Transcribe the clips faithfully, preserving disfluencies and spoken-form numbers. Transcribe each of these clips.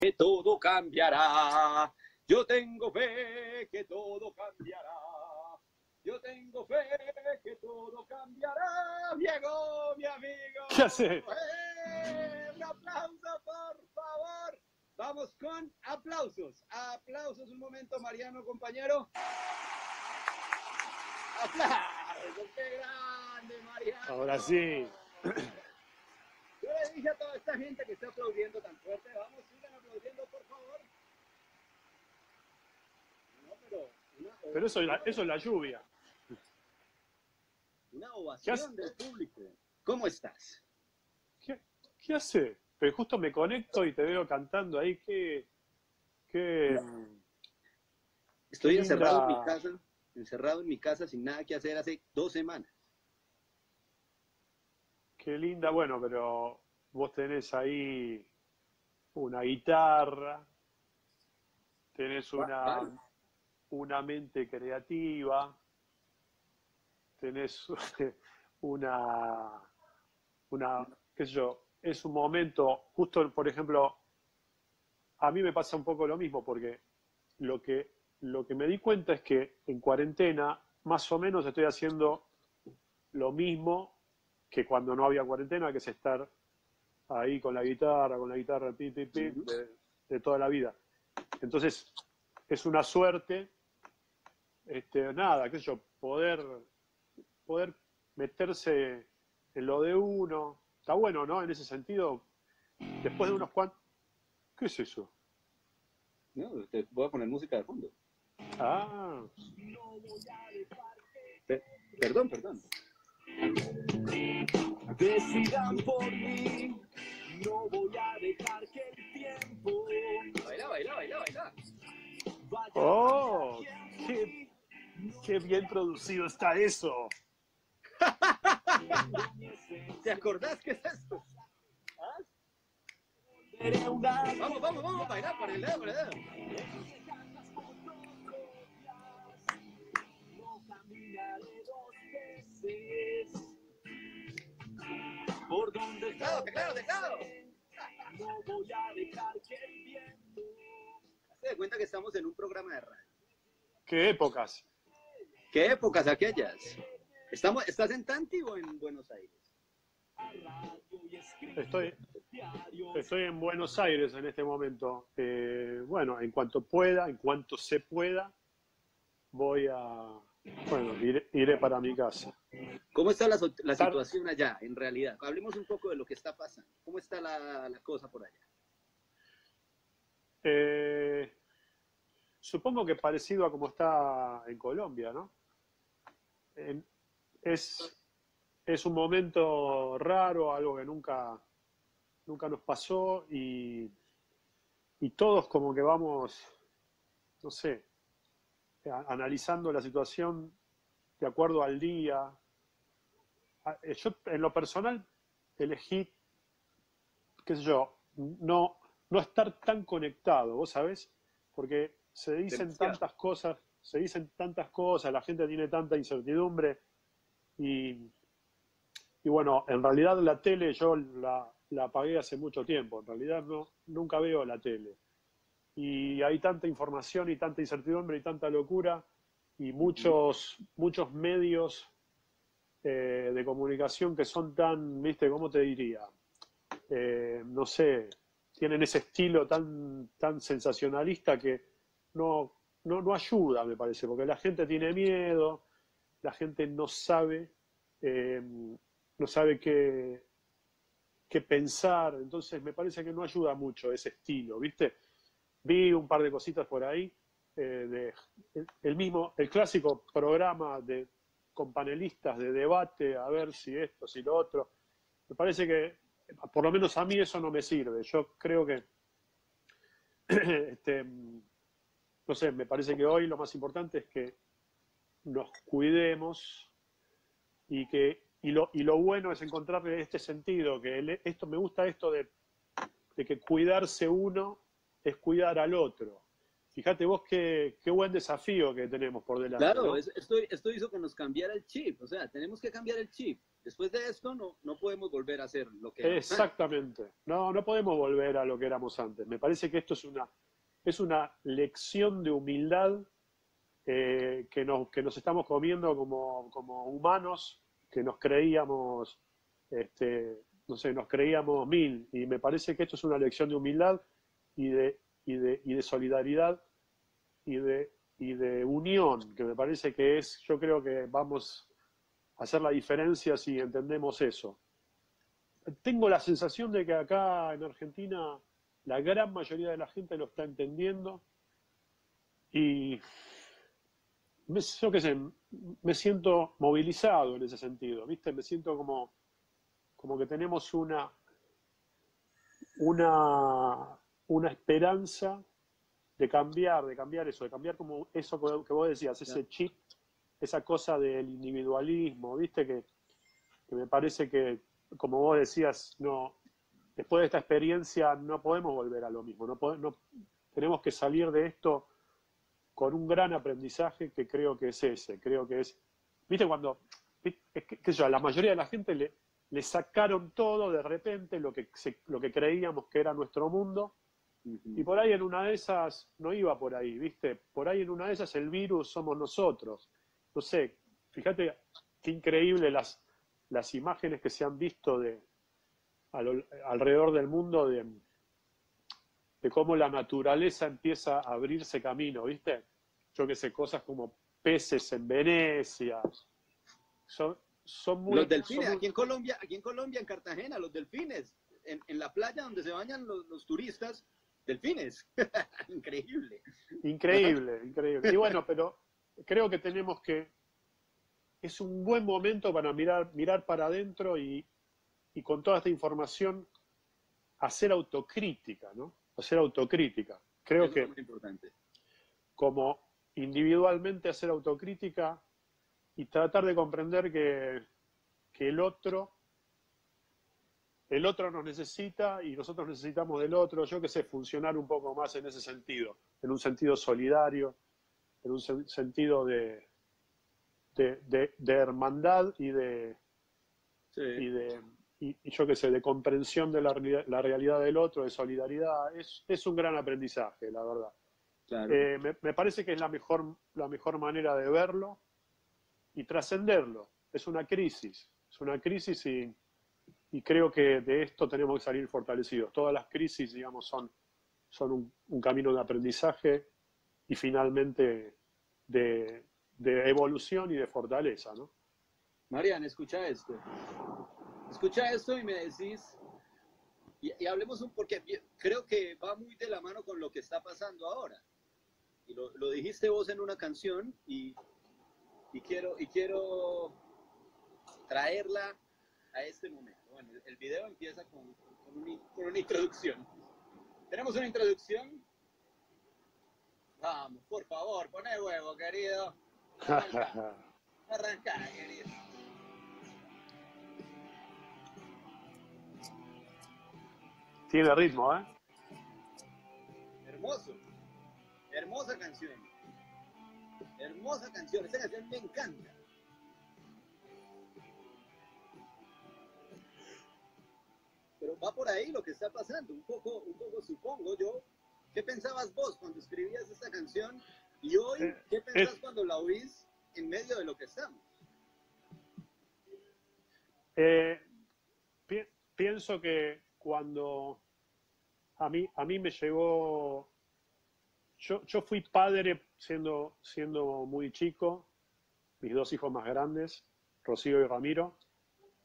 que todo cambiará. Yo tengo fe que todo cambiará. Yo tengo fe que todo cambiará. Llegó mi amigo. ¿Qué hace? Eh, un aplauso, por favor. Vamos con aplausos. Aplausos un momento, Mariano, compañero. Aplausos. ¡Qué grande, Mariano! Ahora sí. Yo le dije a toda esta gente que está aplaudiendo tan fuerte, vamos, sigan aplaudiendo, por favor. No, pero... Una pero eso es, la, eso es la lluvia. Una ovación del público. ¿Cómo estás? ¿Qué, qué hace? Pero justo me conecto y te veo cantando ahí. ¿Qué? qué Estoy linda. encerrado en mi casa, encerrado en mi casa sin nada que hacer hace dos semanas. Qué linda, bueno, pero vos tenés ahí una guitarra, tenés una, una mente creativa, tenés una, una, qué sé yo, es un momento, justo por ejemplo, a mí me pasa un poco lo mismo, porque lo que, lo que me di cuenta es que en cuarentena más o menos estoy haciendo lo mismo que cuando no había cuarentena, que es estar ahí con la guitarra, con la guitarra, pi, pi, pi, de, de toda la vida. Entonces, es una suerte, este, nada, qué sé yo, poder, poder meterse en lo de uno. Está bueno, ¿no? En ese sentido, después de unos cuantos... ¿Qué es eso? No, te voy a poner música de fondo. Ah. Pe- perdón, perdón. Decidan por mí, no voy a dejar que el tiempo. Baila, baila, baila, baila. Oh, qué, qué bien producido está eso. ¿Te acordás qué es esto? ¿Ah? Vamos, vamos, vamos, bailar por el dedo, por el dedo. Por donde claro, claro, claro. No voy a dejar que el viento. Se da cuenta que estamos en un programa de radio. ¿Qué épocas? ¿Qué épocas aquellas? Estamos, ¿estás en Tanti o en Buenos Aires? Estoy, estoy en Buenos Aires en este momento. Eh, bueno, en cuanto pueda, en cuanto se pueda, voy a... Bueno, iré, iré para mi casa. ¿Cómo está la, la situación allá, en realidad? Hablemos un poco de lo que está pasando. ¿Cómo está la, la cosa por allá? Eh, supongo que parecido a como está en Colombia, ¿no? En, es, es un momento raro, algo que nunca, nunca nos pasó y, y todos como que vamos, no sé, analizando la situación de acuerdo al día. Yo, en lo personal, elegí, qué sé yo, no, no estar tan conectado, ¿vos sabés? Porque se dicen Demasiado. tantas cosas, se dicen tantas cosas, la gente tiene tanta incertidumbre y, y bueno, en realidad la tele yo la, la apagué hace mucho tiempo, en realidad no, nunca veo la tele. Y hay tanta información y tanta incertidumbre y tanta locura y muchos, muchos medios eh, de comunicación que son tan, ¿viste? ¿Cómo te diría? Eh, no sé, tienen ese estilo tan, tan sensacionalista que no, no, no ayuda, me parece, porque la gente tiene miedo, la gente no sabe, eh, no sabe qué, qué pensar, entonces me parece que no ayuda mucho ese estilo, ¿viste? Vi un par de cositas por ahí, eh, de, el, el mismo, el clásico programa de, con panelistas de debate, a ver si esto, si lo otro. Me parece que, por lo menos a mí eso no me sirve. Yo creo que, este, no sé, me parece que hoy lo más importante es que nos cuidemos y que y lo, y lo bueno es encontrarle este sentido, que el, esto me gusta esto de, de que cuidarse uno es cuidar al otro. Fíjate vos qué, qué buen desafío que tenemos por delante. Claro, ¿no? es, esto, esto hizo que nos cambiara el chip, o sea, tenemos que cambiar el chip. Después de esto no, no podemos volver a hacer lo que éramos. Exactamente. No, no podemos volver a lo que éramos antes. Me parece que esto es una, es una lección de humildad eh, que, nos, que nos estamos comiendo como, como humanos, que nos creíamos, este, no sé, nos creíamos mil. Y me parece que esto es una lección de humildad y de, y de, y de solidaridad y de, y de unión, que me parece que es, yo creo que vamos... hacer la diferencia si entendemos eso. Tengo la sensación de que acá en Argentina la gran mayoría de la gente lo está entendiendo y me, yo qué sé, me siento movilizado en ese sentido, ¿viste? Me siento como, como que tenemos una, una, una esperanza de cambiar, de cambiar eso, de cambiar como eso que vos decías, ese chip, esa cosa del individualismo, ¿viste? Que, que me parece que, como vos decías, no, después de esta experiencia no podemos volver a lo mismo. No podemos, no, tenemos que salir de esto con un gran aprendizaje que creo que es ese. Creo que es... ¿Viste? Cuando, es que, que yo, a la mayoría de la gente le, le sacaron todo de repente lo que, se, lo que creíamos que era nuestro mundo. Uh-huh. Y por ahí en una de esas, no iba por ahí, ¿viste? Por ahí en una de esas el virus somos nosotros. No sé, fíjate qué increíble las, las imágenes que se han visto de, a lo, alrededor del mundo de, de cómo la naturaleza empieza a abrirse camino, ¿viste? Yo que sé, cosas como peces en Venecia. Son, son muy... Los delfines, son muy... aquí en Colombia, aquí en Colombia, en Cartagena, los delfines. En, en la playa donde se bañan los, los turistas, delfines. Increíble. Increíble, increíble. Y bueno, pero... creo que tenemos que, es un buen momento para mirar, mirar para adentro y, y con toda esta información hacer autocrítica, ¿no? Hacer autocrítica. Creo Eso que es muy importante. Como individualmente hacer autocrítica y tratar de comprender que, que el otro, el otro nos necesita y nosotros necesitamos del otro. Yo qué sé, funcionar un poco más en ese sentido, en un sentido solidario, en un sentido de, de, de, de hermandad y de, sí. y, de y, y yo qué sé, de comprensión de la, la realidad del otro, de solidaridad. Es, es un gran aprendizaje, la verdad. Claro. Eh, me, me parece que es la mejor, la mejor manera de verlo y trascenderlo. Es una crisis, es una crisis y, y creo que de esto tenemos que salir fortalecidos. Todas las crisis, digamos, son, son un, un camino de aprendizaje y finalmente de, de evolución y de fortaleza, ¿no? Marian, escucha esto. Escucha esto y me decís, y, y hablemos un, porque creo que va muy de la mano con lo que está pasando ahora. Y lo, lo dijiste vos en una canción y, y, quiero, y quiero traerla a este momento. Bueno, el, el video empieza con, con, un, con una introducción. Tenemos una introducción. Vamos, por favor, poné huevo, querido. Arrancá, arrancá, querido. Tiene ritmo, ¿eh? Hermoso. Hermosa canción. Hermosa canción. Esta canción me encanta. Pero va por ahí lo que está pasando. Un poco, un poco supongo yo. ¿Qué pensabas vos cuando escribías esta canción? Y hoy, ¿qué pensás eh, cuando la oís en medio de lo que estamos? Eh, pi pienso que cuando a mí, a mí me llegó... Yo, yo fui padre siendo, siendo muy chico, mis dos hijos más grandes, Rocío y Ramiro,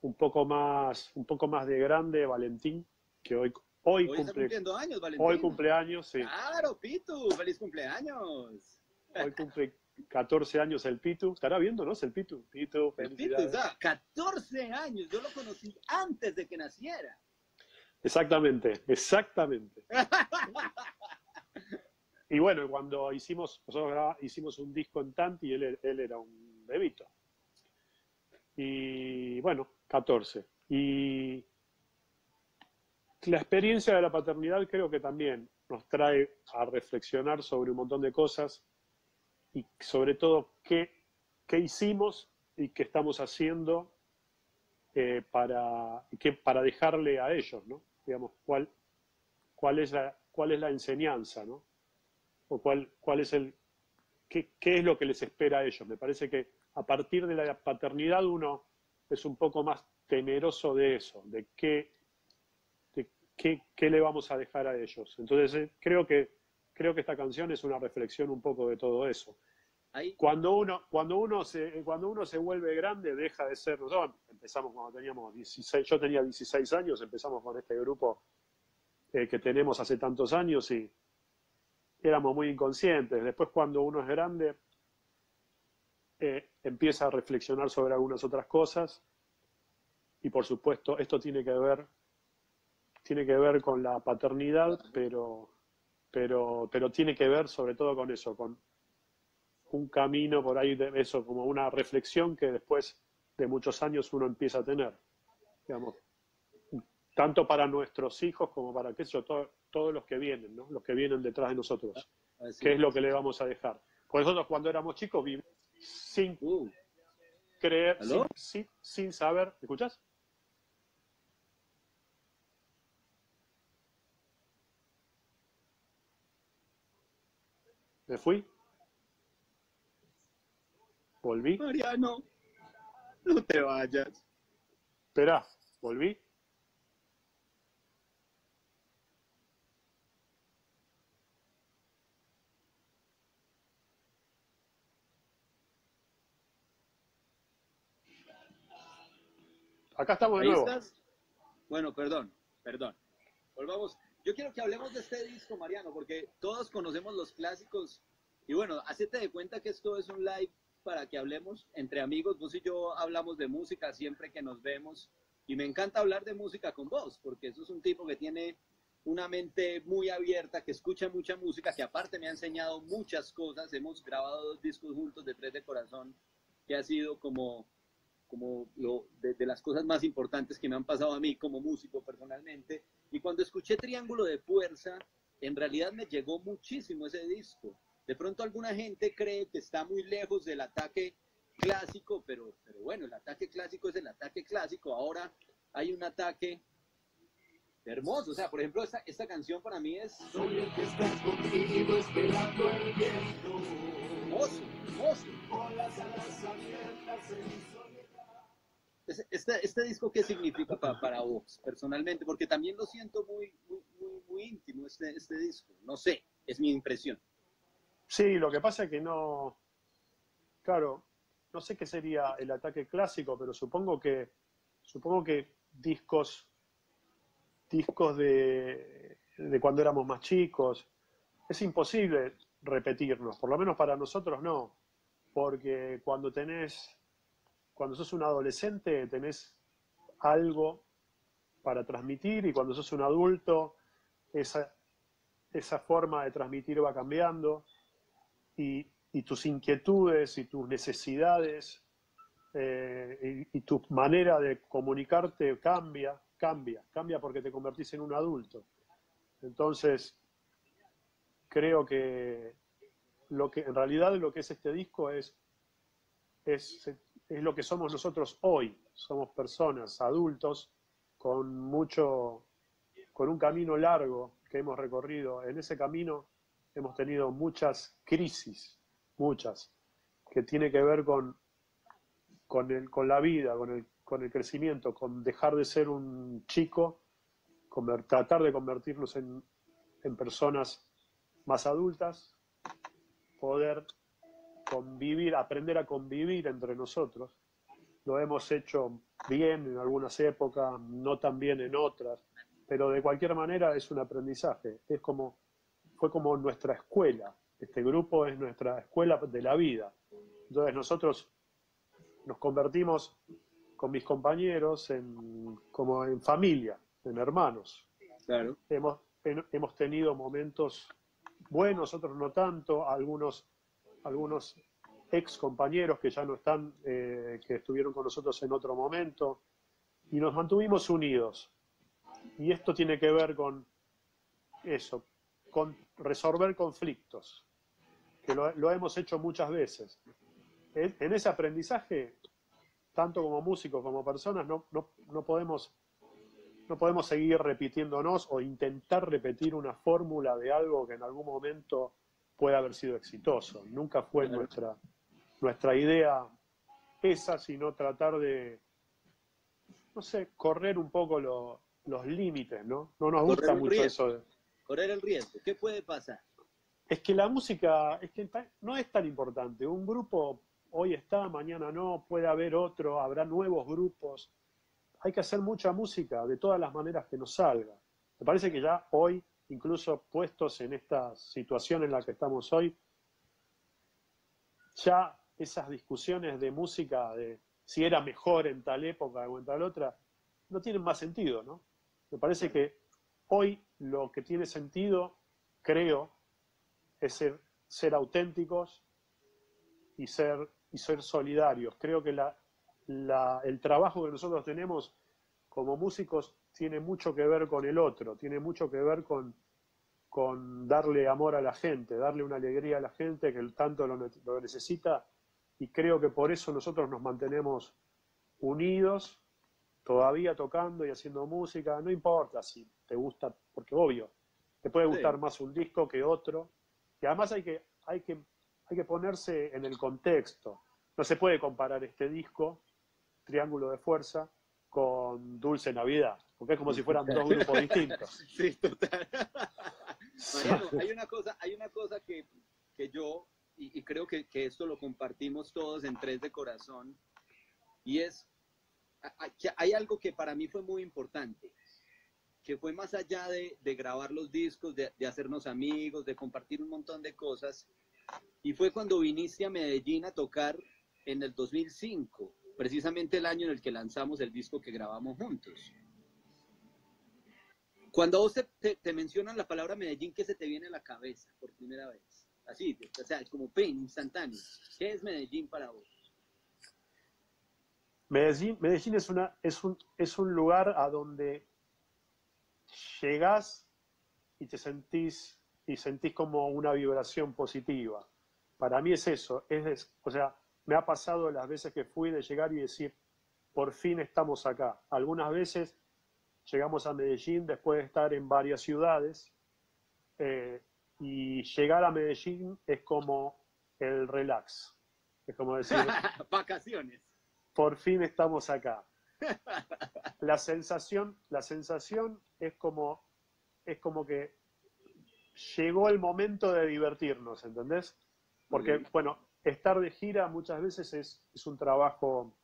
un poco más, un poco más de grande, Valentín, que hoy... Hoy, Hoy cumple... está cumpliendo años, Valentín. Hoy cumpleaños, sí. ¡Claro, Pitu! ¡Feliz cumpleaños! Hoy cumple catorce años el Pitu. Estará viéndonos el Pitu. Pitu, felicidades. El Pitu, ¿sabes? catorce años. Yo lo conocí antes de que naciera. Exactamente, exactamente. Y bueno, cuando hicimos, nosotros hicimos un disco en Tanti y él, él era un bebito. Y bueno, catorce. Y... la experiencia de la paternidad creo que también nos trae a reflexionar sobre un montón de cosas y sobre todo qué, qué hicimos y qué estamos haciendo eh, para, que, para dejarle a ellos, ¿no? Digamos, cuál, cuál, es, la, cuál es la enseñanza, ¿no? O cuál, cuál es el, qué, qué es lo que les espera a ellos. Me parece que a partir de la paternidad uno es un poco más temeroso de eso, de qué, de qué, qué le vamos a dejar a ellos. Entonces eh, creo que Creo que esta canción es una reflexión un poco de todo eso. Ahí. Cuando uno, cuando uno se, cuando uno se vuelve grande, deja de ser... Nosotros empezamos cuando teníamos dieciséis, yo tenía dieciséis años, empezamos con este grupo eh, que tenemos hace tantos años y éramos muy inconscientes. Después cuando uno es grande, eh, empieza a reflexionar sobre algunas otras cosas y por supuesto esto tiene que ver, tiene que ver con la paternidad, pero... Pero, pero tiene que ver sobre todo con eso, con un camino por ahí, de eso, como una reflexión que después de muchos años uno empieza a tener, digamos, tanto para nuestros hijos como para qué sé yo, todo, todos los que vienen, ¿no? Los que vienen detrás de nosotros, ah, qué es lo que le vamos a dejar. Porque nosotros cuando éramos chicos vivimos sin uh. creer, sin, sin, sin saber, ¿me escuchás? ¿Me fui? ¿Volví? Mariano, no te vayas. Esperá, ¿volví? Acá estamos de nuevo. ¿Estás? Bueno, perdón, perdón. Volvamos. Yo quiero que hablemos de este disco, Mariano, porque todos conocemos los clásicos. Y bueno, hacete de cuenta que esto es un live para que hablemos entre amigos. Vos y yo hablamos de música siempre que nos vemos. Y me encanta hablar de música con vos, porque sos un tipo que tiene una mente muy abierta, que escucha mucha música, que aparte me ha enseñado muchas cosas. Hemos grabado dos discos juntos de Tres de Corazón, que ha sido como, como lo, de, de las cosas más importantes que me han pasado a mí como músico personalmente. Y cuando escuché Triángulo de Fuerza, en realidad me llegó muchísimo ese disco. De pronto alguna gente cree que está muy lejos del ataque clásico, pero, pero bueno, el ataque clásico es el ataque clásico. Ahora hay un ataque hermoso. O sea, por ejemplo, esta, esta canción para mí es... Soy el que estás contigo esperando el viento. Hermoso, hermoso. Con las alas abiertas en... Este, este disco, ¿qué significa pa, para vos personalmente? Porque también lo siento muy, muy, muy, muy íntimo este, este disco. No sé, es mi impresión. Sí, lo que pasa es que no... Claro, no sé qué sería el ataque clásico, pero supongo que supongo que discos discos de, de cuando éramos más chicos. Es imposible repetirnos, por lo menos para nosotros no. Porque cuando tenés... Cuando sos un adolescente tenés algo para transmitir y cuando sos un adulto esa, esa forma de transmitir va cambiando y, y tus inquietudes y tus necesidades eh, y, y tu manera de comunicarte cambia, cambia, cambia porque te convertís en un adulto. Entonces creo que, lo que en realidad lo que es este disco es... es es lo que somos nosotros hoy. Somos personas, adultos, con mucho, con un camino largo que hemos recorrido. En ese camino hemos tenido muchas crisis, muchas, que tiene que ver con, con, el, con la vida, con el, con el crecimiento, con dejar de ser un chico, con, tratar de convertirnos en, en personas más adultas, poder... convivir, aprender a convivir entre nosotros. Lo hemos hecho bien en algunas épocas, no tan bien en otras, pero de cualquier manera es un aprendizaje. Es como, fue como nuestra escuela. Este grupo es nuestra escuela de la vida. Entonces nosotros nos convertimos con mis compañeros en, como en familia, en hermanos. Claro. Hemos, hemos tenido momentos buenos, otros no tanto, algunos... algunos ex compañeros que ya no están, eh, que estuvieron con nosotros en otro momento, y nos mantuvimos unidos. Y esto tiene que ver con eso, con resolver conflictos, que lo, lo hemos hecho muchas veces. En, en ese aprendizaje tanto como músicos como personas, no, no, no podemos, no podemos seguir repitiéndonos o intentar repetir una fórmula de algo que en algún momento pueda haber sido exitoso. Nunca fue nuestra, nuestra idea esa, sino tratar de, no sé, correr un poco lo, los límites, ¿no? No nos gusta correr mucho riesgo. Eso. De, correr el riesgo. ¿Qué puede pasar? Es que la música es que no es tan importante. Un grupo hoy está, mañana no, puede haber otro, habrá nuevos grupos. Hay que hacer mucha música de todas las maneras que nos salga. Me parece que ya hoy, incluso puestos en esta situación en la que estamos hoy, ya esas discusiones de música, de si era mejor en tal época o en tal otra, no tienen más sentido, ¿no? Me parece que hoy lo que tiene sentido, creo, es ser, ser auténticos y ser, y ser solidarios. Creo que la, la, el trabajo que nosotros tenemos como músicos tiene mucho que ver con el otro, tiene mucho que ver con, con darle amor a la gente, darle una alegría a la gente que tanto lo, lo necesita. Y creo que por eso nosotros nos mantenemos unidos, todavía tocando y haciendo música. No importa si te gusta, porque obvio, te puede gustar sí. más un disco que otro. Y además hay que, hay que, hay que ponerse en el contexto. No se puede comparar este disco, Triángulo de Fuerza, con Dulce Navidad, porque es como si fueran dos grupos distintos. Sí, total. Mariano, hay una cosa, hay una cosa que, que yo... Y, y creo que, que esto lo compartimos todos en Tres de Corazón, y es, a, a, hay algo que para mí fue muy importante, que fue más allá de, de grabar los discos, de, de hacernos amigos, de compartir un montón de cosas, y fue cuando viniste a Medellín a tocar en el dos mil cinco, precisamente el año en el que lanzamos el disco que grabamos juntos. Cuando a vos te, te, te mencionan la palabra Medellín, ¿qué se te viene a la cabeza por primera vez? Así, o sea, es como pin, instantáneo. ¿Qué es Medellín para vos? Medellín, Medellín es, una, es, un, es un lugar a donde llegás y te sentís, y sentís como una vibración positiva. Para mí es eso. Es, es, o sea, me ha pasado las veces que fui de llegar y decir, por fin estamos acá. Algunas veces llegamos a Medellín después de estar en varias ciudades, eh, y llegar a Medellín es como el relax. Es como decir... Vacaciones. Por fin estamos acá. La sensación, la sensación es, como, es como que llegó el momento de divertirnos, ¿entendés? Porque, bueno, estar de gira muchas veces es, es un trabajo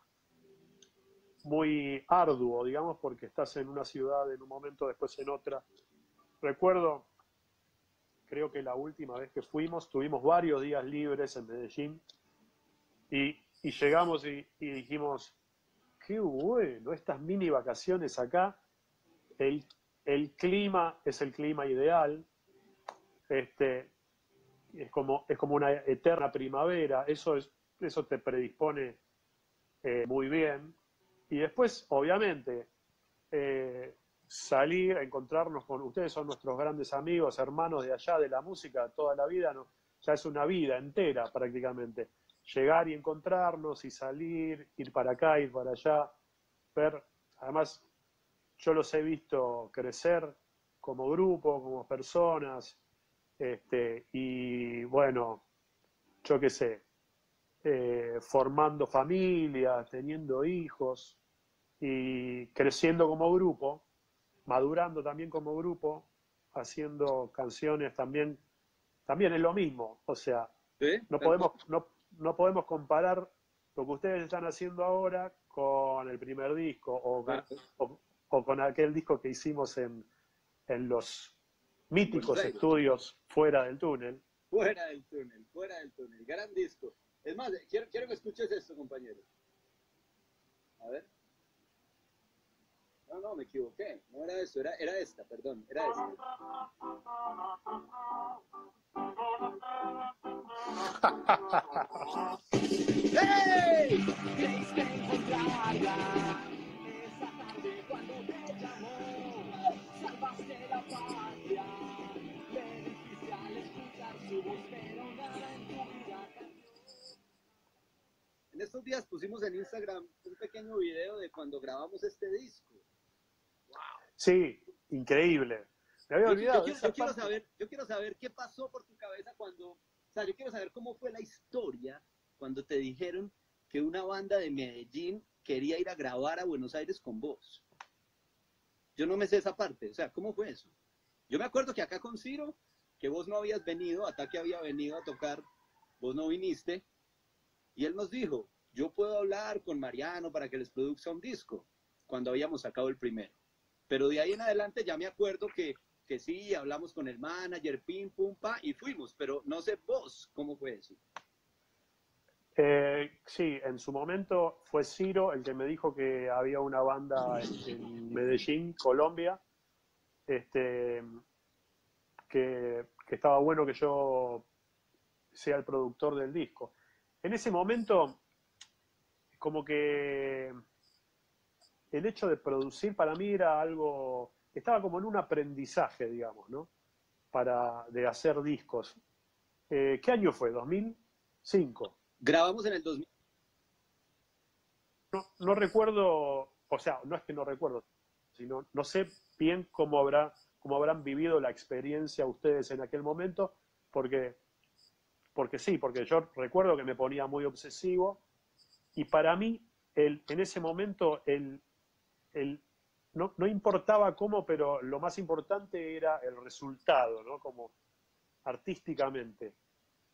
muy arduo, digamos, porque estás en una ciudad en un momento, después en otra. Recuerdo... Creo que la última vez que fuimos, tuvimos varios días libres en Medellín y, y llegamos y, y dijimos, qué bueno, estas mini vacaciones acá, el, el clima es el clima ideal, este, es, como, es como una eterna primavera, eso, es, eso te predispone eh, muy bien. Y después, obviamente, eh, salir a encontrarnos con ustedes, son nuestros grandes amigos, hermanos de allá, de la música, toda la vida, ¿no? Ya es una vida entera prácticamente. Llegar y encontrarnos y salir, ir para acá, ir para allá, ver, además yo los he visto crecer como grupo, como personas, este, y bueno, yo qué sé, eh, formando familias, teniendo hijos y creciendo como grupo, madurando también como grupo, haciendo canciones también, también es lo mismo. O sea, ¿sí? no, podemos, no, no podemos comparar lo que ustedes están haciendo ahora con el primer disco o con, ¿sí? o, o con aquel disco que hicimos en, en los míticos estudios Fuera del Túnel. Fuera del Túnel, Fuera del Túnel, gran disco. Es más, quiero, quiero que escuches esto, compañero. A ver. No, no, me equivoqué. No era eso, era, era esta, perdón, era esta. ¡Hey! Creíste encontrarla esa tarde cuando te llamó. Salvaste la patria. Te dijiste al escuchar su voz, pero nada en tu vida cambió. En estos días pusimos en Instagram un pequeño video de cuando grabamos este disco. ¡Wow! Sí, increíble. Me había olvidado. Yo, yo, yo, quiero saber, yo quiero saber qué pasó por tu cabeza cuando... O sea, yo quiero saber cómo fue la historia cuando te dijeron que una banda de Medellín quería ir a grabar a Buenos Aires con vos. Yo no me sé esa parte. O sea, ¿cómo fue eso? Yo me acuerdo que acá con Ciro, que vos no habías venido, Ataque había venido a tocar, vos no viniste, y él nos dijo, yo puedo hablar con Mariano para que les produzca un disco, cuando habíamos sacado el primero. Pero de ahí en adelante ya me acuerdo que, que sí, hablamos con el manager, pim, pum, pa, y fuimos, pero no sé vos cómo fue eso. Eh, sí, en su momento fue Ciro el que me dijo que había una banda en Medellín, Colombia, este, que, que estaba bueno que yo sea el productor del disco. En ese momento, como que el hecho de producir para mí era algo, estaba como en un aprendizaje, digamos, ¿no? Para, de hacer discos. Eh, ¿Qué año fue? ¿dos mil cinco? Grabamos en el dos mil. No, no recuerdo, o sea, no es que no recuerdo, sino no sé bien cómo, habrá, cómo habrán vivido la experiencia ustedes en aquel momento, porque, porque sí, porque yo recuerdo que me ponía muy obsesivo y para mí el, en ese momento el, el, no, no importaba cómo, pero lo más importante era el resultado, ¿no? Como artísticamente,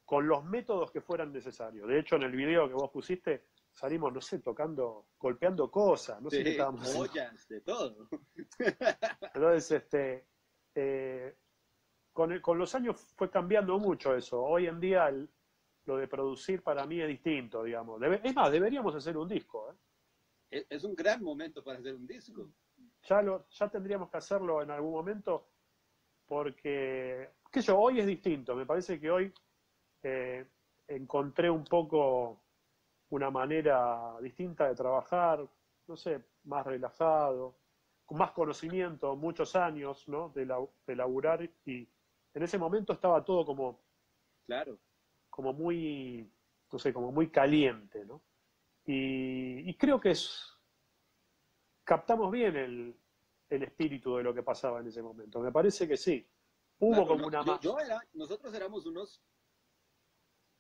con los métodos que fueran necesarios. De hecho, en el video que vos pusiste, salimos, no sé, tocando, golpeando cosas, no sé sí, qué estábamos ollas, haciendo. De todo. Entonces, este, eh, con, el, con los años fue cambiando mucho eso. Hoy en día el, lo de producir para mí es distinto, digamos. Debe, es más, deberíamos hacer un disco, ¿eh? Es un gran momento para hacer un disco. Ya, lo, ya tendríamos que hacerlo en algún momento porque, qué sé yo, hoy es distinto. Me parece que hoy... Eh, encontré un poco una manera distinta de trabajar, no sé, más relajado, con más conocimiento, muchos años, ¿no? De, la, de laburar y en ese momento estaba todo como, claro, como muy, no sé, como muy caliente, ¿no? Y, y creo que es, captamos bien el, el espíritu de lo que pasaba en ese momento. Me parece que sí. Hubo claro, como no, una más. Yo era, nosotros éramos unos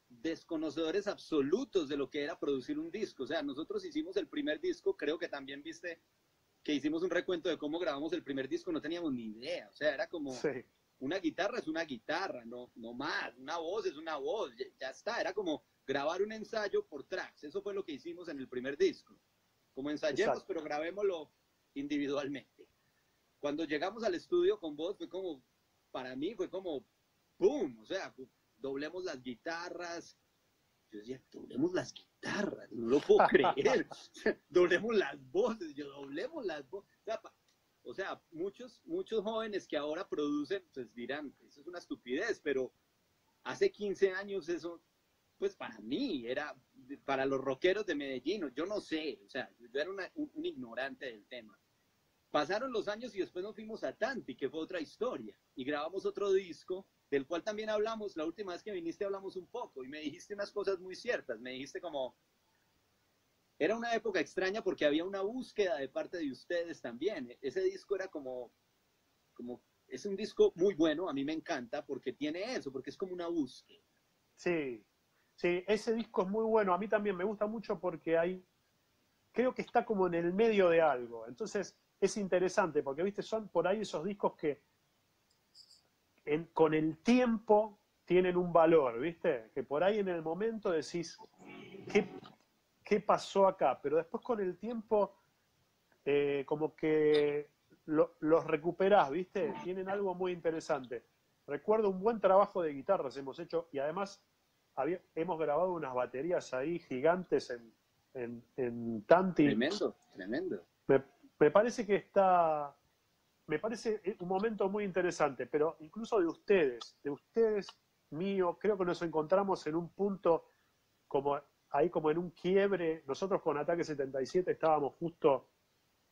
desconocedores absolutos de lo que era producir un disco. O sea, nosotros hicimos el primer disco, creo que también viste que hicimos un recuento de cómo grabamos el primer disco, no teníamos ni idea. O sea, era como sí. Una guitarra es una guitarra, no, no más, una voz es una voz, ya, ya está. Era como grabar un ensayo por tracks, eso fue lo que hicimos en el primer disco. Como ensayemos, exacto, pero grabémoslo individualmente. Cuando llegamos al estudio con vos fue como, para mí fue como, ¡boom! O sea, doblemos las guitarras. Yo decía, doblemos las guitarras, no lo puedo creer. Doblemos las voces, yo doblemos las voces. O sea, o sea, muchos muchos jóvenes que ahora producen, pues dirán, eso es una estupidez, pero hace quince años eso, pues para mí, era para los rockeros de Medellín, yo no sé, o sea, yo era una, un, un ignorante del tema. Pasaron los años y después nos fuimos a Tanti, que fue otra historia, y grabamos otro disco, del cual también hablamos, la última vez que viniste hablamos un poco, y me dijiste unas cosas muy ciertas, me dijiste como, era una época extraña porque había una búsqueda de parte de ustedes también, ese disco era como, como es un disco muy bueno, a mí me encanta, porque tiene eso, porque es como una búsqueda. Sí, sí, ese disco es muy bueno, a mí también me gusta mucho porque hay, creo que está como en el medio de algo, entonces es interesante, porque viste, son por ahí esos discos que, En, con el tiempo tienen un valor, ¿viste? Que por ahí en el momento decís, ¿qué, qué pasó acá? Pero después con el tiempo, eh, como que lo, los recuperás, ¿viste? Tienen algo muy interesante. Recuerdo un buen trabajo de guitarras hemos hecho, y además había, hemos grabado unas baterías ahí gigantes en, en, en Tanti. Tremendo, tremendo. Me, me parece que está... Me parece un momento muy interesante, pero incluso de ustedes, de ustedes, mío, creo que nos encontramos en un punto, como ahí como en un quiebre. Nosotros con Ataque setenta y siete estábamos justo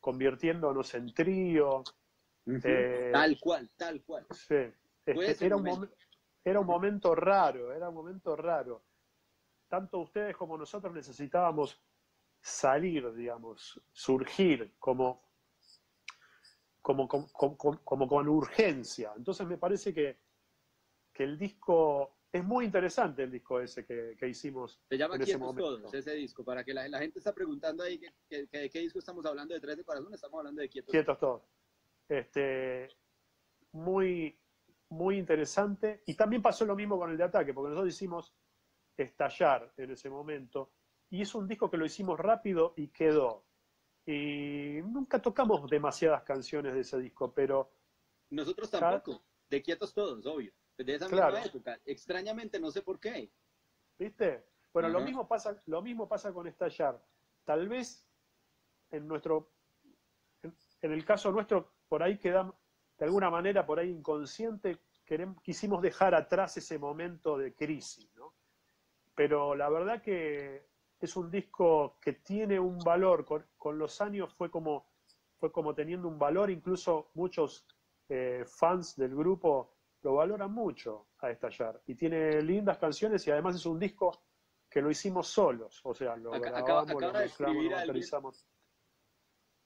convirtiéndonos en trío. Uh-huh. eh, tal cual, tal cual. Sí, este, era, un momento. Mom, era un momento raro, era un momento raro. tanto ustedes como nosotros necesitábamos salir, digamos, surgir como, como, como, como, como con urgencia. Entonces me parece que, que el disco... Es muy interesante el disco ese que, que hicimos. Se llama Quietos Todos, ese disco. Para que la, la gente está preguntando ahí que, que, que de qué disco estamos hablando, de Tres de Corazón, estamos hablando de Quietos, Quietos Todos. Este, muy, muy interesante. Y también pasó lo mismo con el de Ataque, porque nosotros hicimos Estallar en ese momento. Y es un disco que lo hicimos rápido y quedó. Y nunca tocamos demasiadas canciones de ese disco, pero... Nosotros tampoco, de Quietos Todos, obvio. De esa misma claro. época, extrañamente, no sé por qué. ¿Viste? Bueno, uh-huh. lo, mismo pasa, lo mismo pasa con Estallar. Tal vez en nuestro, en, en el caso nuestro, por ahí queda, de alguna manera, por ahí inconsciente, queremos, quisimos dejar atrás ese momento de crisis, ¿no? Pero la verdad que es un disco que tiene un valor, con, con los años fue como, fue como teniendo un valor, incluso muchos eh, fans del grupo... lo valora mucho a Estallar, y tiene lindas canciones, y además es un disco que lo hicimos solos, o sea, lo Acá, grabamos, acaba, acaba lo mezclamos, lo masterizamos.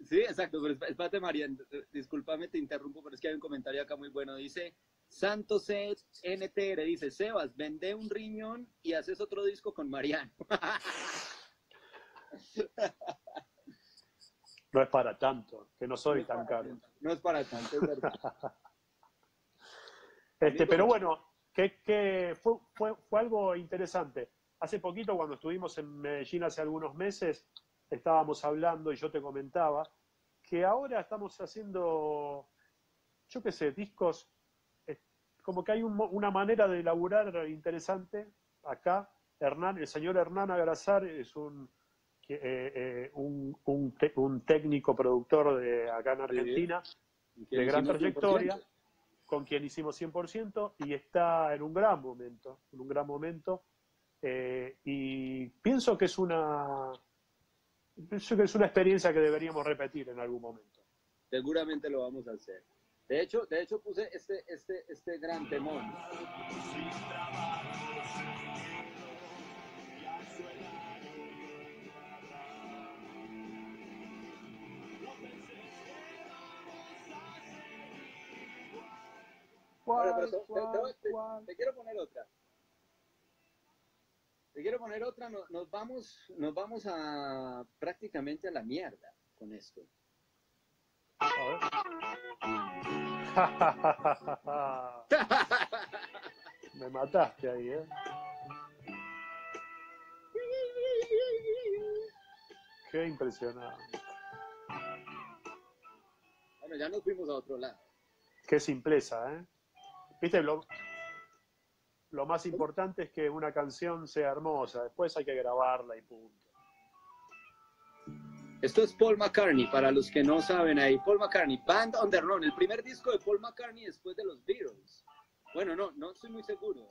Sí, exacto, pero espérate, Mariano, discúlpame, te interrumpo, pero es que hay un comentario acá muy bueno, dice, Santos N T R, dice, Sebas, vende un riñón y haces otro disco con Mariano. No es para tanto, que no soy no tan caro. Tanto. No es para tanto, es verdad. Este, pero bueno, que, que fue, fue, fue algo interesante. Hace poquito, cuando estuvimos en Medellín hace algunos meses, estábamos hablando y yo te comentaba que ahora estamos haciendo, yo qué sé, discos, eh, como que hay un, una manera de elaborar interesante acá. Hernán, el señor Hernán Agrazar es un, eh, eh, un, un, te, un técnico productor de acá en Argentina, de gran trayectoria. cien por ciento Con quien hicimos cien por ciento, y está en un gran momento, en un gran momento, eh, y pienso que es una pienso que es una experiencia que deberíamos repetir en algún momento. Seguramente lo vamos a hacer. De hecho, de hecho puse este, este, este gran temor. Bueno, pero te, te, te, te quiero poner otra. Te quiero poner otra. Nos, nos vamos, nos vamos a prácticamente a la mierda con esto. A ver. Me mataste ahí, ¿eh? Qué impresionante. Bueno, ya nos fuimos a otro lado. Qué simpleza, ¿eh? Viste, lo, lo más importante es que una canción sea hermosa, después hay que grabarla y punto. Esto es Paul McCartney, para los que no saben ahí. Paul McCartney, Band on the Run, el primer disco de Paul McCartney después de los Beatles. Bueno, no, no estoy muy seguro.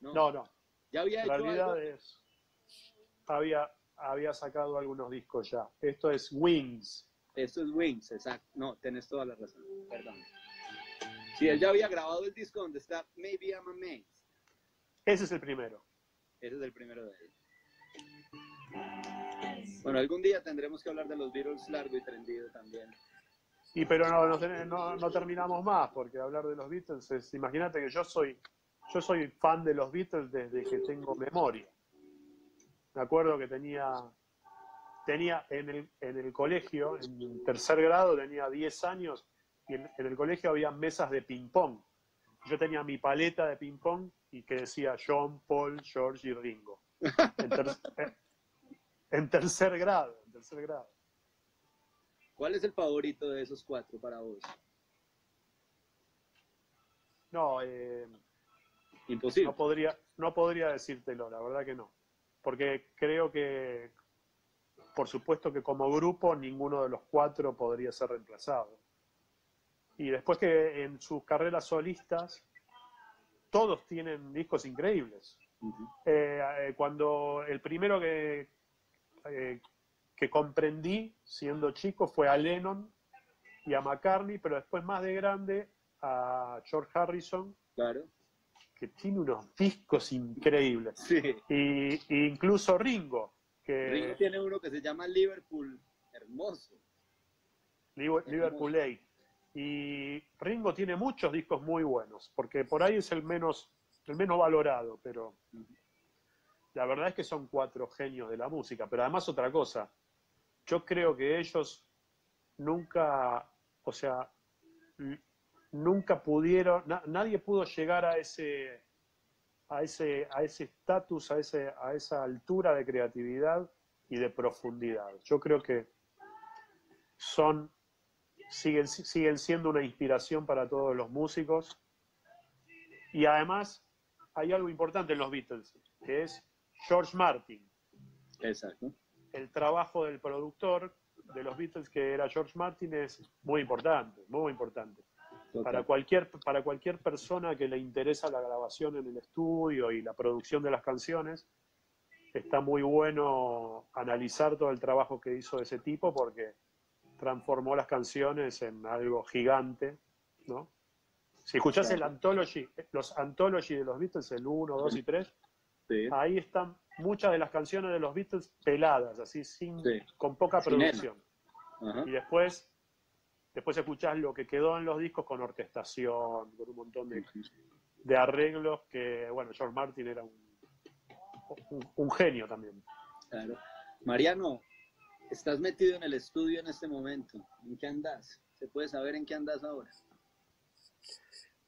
No, no. no. Ya había hecho algo. Es, había, había sacado algunos discos ya. Esto es Wings. Esto es Wings, exacto. No, tenés toda la razón, perdón. Sí, él ya había grabado el disco donde está Maybe I'm Amazed. Ese es el primero. Ese es el primero de él. Bueno, algún día tendremos que hablar de los Beatles largo y tendido también. Y pero no, no, no, no terminamos más, porque hablar de los Beatles es... Imagínate que yo soy, yo soy fan de los Beatles desde que tengo memoria. Me acuerdo que tenía, tenía en, el, en el colegio, en tercer grado, tenía diez años... Y en, en el colegio había mesas de ping-pong. Yo tenía mi paleta de ping-pong y que decía John, Paul, George y Ringo. En, ter en tercer grado, en tercer grado. ¿Cuál es el favorito de esos cuatro para vos? No, eh, imposible. No podría, no podría decírtelo, la verdad que no. Porque creo que, por supuesto que como grupo, ninguno de los cuatro podría ser reemplazado. Y después que en sus carreras solistas, todos tienen discos increíbles. Uh-huh. eh, eh, cuando el primero que, eh, que comprendí siendo chico fue a Lennon y a McCartney, pero después más de grande a George Harrison, claro. que tiene unos discos increíbles. Sí. Y, y incluso Ringo. Que Ringo tiene uno que se llama Liverpool, hermoso. Liverpool A. Y Ringo tiene muchos discos muy buenos, porque por ahí es el menos, el menos valorado, pero la verdad es que son cuatro genios de la música. Pero además otra cosa, yo creo que ellos nunca, o sea, nunca pudieron, na, nadie pudo llegar a ese a ese a ese estatus, a ese a esa altura de creatividad y de profundidad. Yo creo que son siguen siguen siendo una inspiración para todos los músicos. Y además hay algo importante en los Beatles, que es George Martin. Exacto. El trabajo del productor de los Beatles, que era George Martin, es muy importante, muy importante. Okay. Para cualquier, para cualquier persona que le interesa la grabación en el estudio y la producción de las canciones, está muy bueno analizar todo el trabajo que hizo ese tipo, porque transformó las canciones en algo gigante, ¿no? Si escuchás el Anthology, los Anthology de los Beatles, el uno, dos y tres, sí, ahí están muchas de las canciones de los Beatles peladas, así, sin, sí, con poca producción. Y después, después escuchás lo que quedó en los discos con orquestación, con un montón de, de arreglos que, bueno, George Martin era un, un, un genio también. Claro. Mariano, estás metido en el estudio en este momento. ¿En qué andás? ¿Se puede saber en qué andás ahora?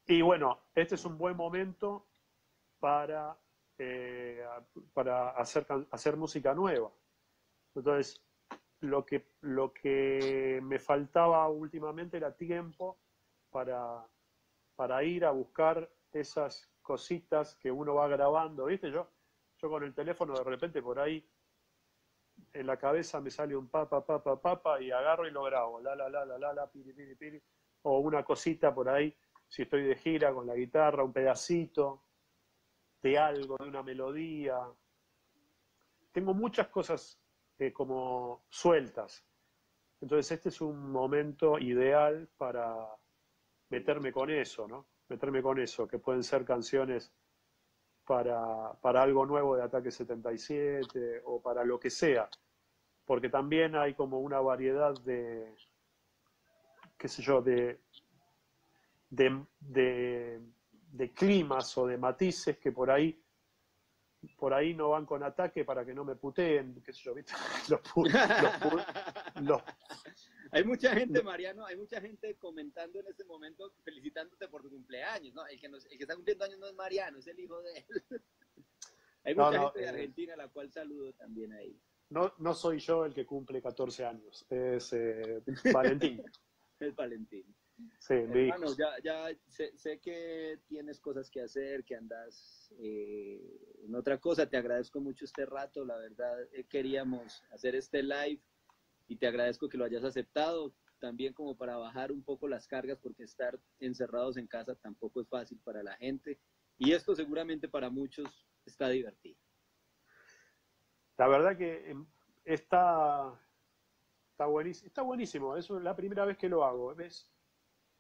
Y bueno, este es un buen momento para, eh, para hacer, hacer música nueva. Entonces, lo que, lo que me faltaba últimamente era tiempo para, para ir a buscar esas cositas que uno va grabando, ¿viste? Yo, yo con el teléfono de repente por ahí en la cabeza me sale un papa, papa, papa y agarro y lo grabo, la, la, la, la, la, la, piri, piri, piri, o una cosita por ahí. Si estoy de gira con la guitarra, un pedacito de algo, de una melodía. Tengo muchas cosas eh, como sueltas. Entonces este es un momento ideal para meterme con eso, ¿no? Meterme con eso, que pueden ser canciones para, para algo nuevo de Ataque setenta y siete o para lo que sea. Porque también hay como una variedad de, qué sé yo, de... De, de, de climas o de matices que por ahí por ahí no van con Ataque para que no me puteen, qué sé yo, ¿viste? Los pu- los pu- los... Hay mucha gente, Mariano, hay mucha gente comentando en este momento, felicitándote por tu cumpleaños, ¿no? El que, nos, el que está cumpliendo años no es Mariano, es el hijo de él. Hay mucha no, no, gente de Argentina a eh, la cual saludo también ahí. No, no soy yo el que cumple catorce años, es eh, Valentín. Es Valentín. Sí, hermano, mi... ya, ya sé, sé que tienes cosas que hacer, que andas eh, en otra cosa. Te agradezco mucho este rato, la verdad eh, queríamos hacer este live y te agradezco que lo hayas aceptado, también como para bajar un poco las cargas, porque estar encerrados en casa tampoco es fácil para la gente, y esto seguramente para muchos está divertido. La verdad que está, está buenísimo, está buenísimo. Es la primera vez que lo hago, ¿ves?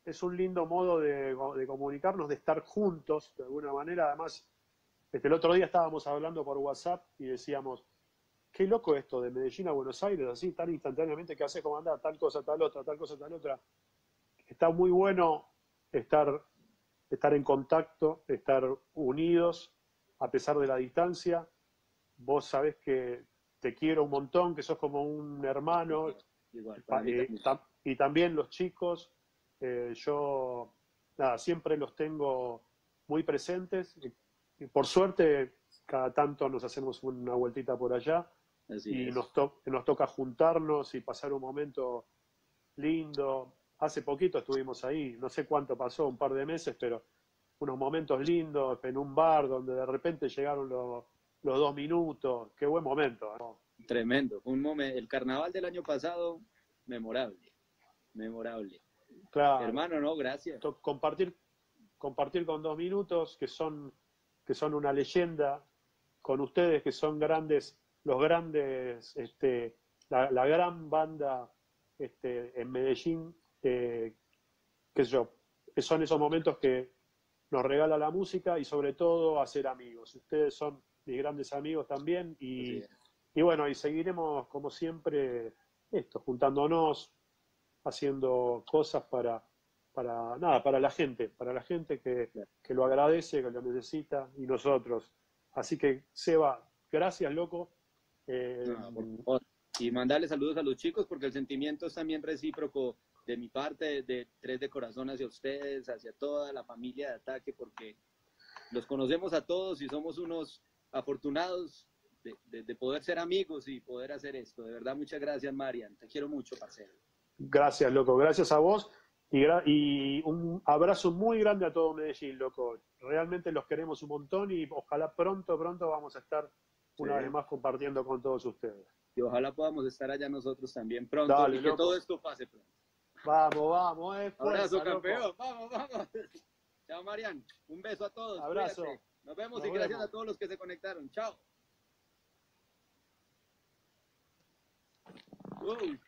Es un lindo modo de, de comunicarnos, de estar juntos, de alguna manera. Además, este, el otro día estábamos hablando por WhatsApp y decíamos, qué loco esto de Medellín a Buenos Aires, así tan instantáneamente, que haces, como anda, tal cosa, tal otra, tal cosa, tal otra. Está muy bueno estar, estar en contacto, estar unidos, a pesar de la distancia. Vos sabés que te quiero un montón, que sos como un hermano. Igual, para mí también. Y, ta- y también los chicos. Eh, yo, nada, siempre los tengo muy presentes. Y por suerte, cada tanto nos hacemos una vueltita por allá. Así y nos, to- nos toca juntarnos y pasar un momento lindo. Hace poquito estuvimos ahí, no sé cuánto pasó, un par de meses, pero unos momentos lindos en un bar donde de repente llegaron los, los dos minutos. Qué buen momento, ¿no? Tremendo. Un momen- el carnaval del año pasado, memorable, memorable. Claro. Hermano, no, gracias. Compartir, compartir con dos minutos, que son, que son una leyenda, con ustedes, que son grandes, los grandes, este, la, la gran banda este, en Medellín, eh, qué sé yo, son esos momentos que nos regala la música y sobre todo hacer amigos. Ustedes son mis grandes amigos también y, y bueno, y seguiremos como siempre esto, juntándonos, haciendo cosas para, para nada, para la gente, para la gente que, que lo agradece, que lo necesita y nosotros. Así que Seba, gracias loco. Eh, no, por favor. Y mandarle saludos a los chicos porque el sentimiento es también recíproco de mi parte, de Tres de Corazón hacia ustedes, hacia toda la familia de Ataque, porque los conocemos a todos y somos unos afortunados de, de, de poder ser amigos y poder hacer esto. De verdad, muchas gracias, Marian. Te quiero mucho, parcero. Gracias, loco. Gracias a vos. Y, gra y un abrazo muy grande a todo Medellín, loco. Realmente los queremos un montón y ojalá pronto, pronto vamos a estar una sí. vez más compartiendo con todos ustedes. Y ojalá podamos estar allá nosotros también pronto. Dale, y que loco. todo esto pase pronto. Vamos, vamos, eh. Abrazo, campeón. Loco. Vamos, vamos. Chao, Marian. Un beso a todos. Abrazo. Cuídate. Nos vemos Nos y gracias vemos. a todos los que se conectaron. Chao. Uy.